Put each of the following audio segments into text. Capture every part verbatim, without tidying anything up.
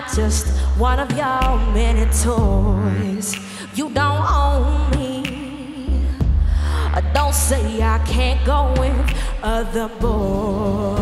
not just one of your many toys. You don't own me. Don't say I can't go with other boys.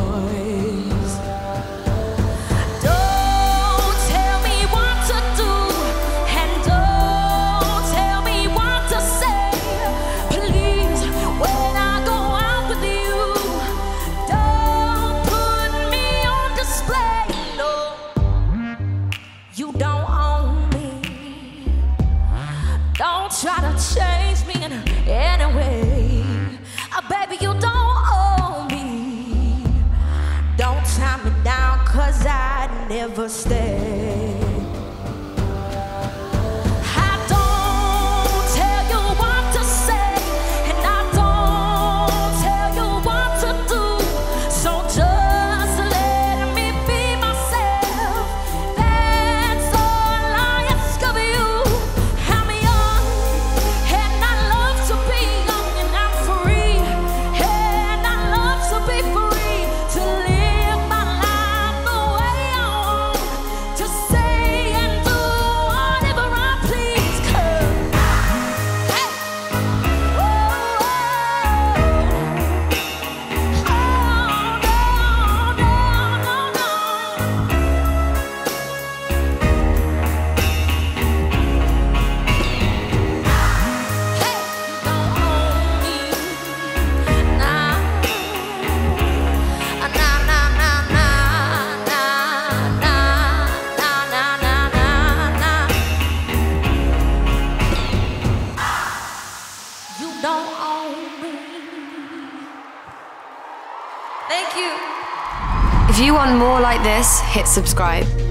Try to change me in any way. Oh, baby, you don't owe me. Don't tie me down, cause I never stay. I don't tell you what to say, and I don't tell you what to do. So just let me be myself. That's all I ask of you. Don't own me. Thank you. If you want more like this, hit subscribe.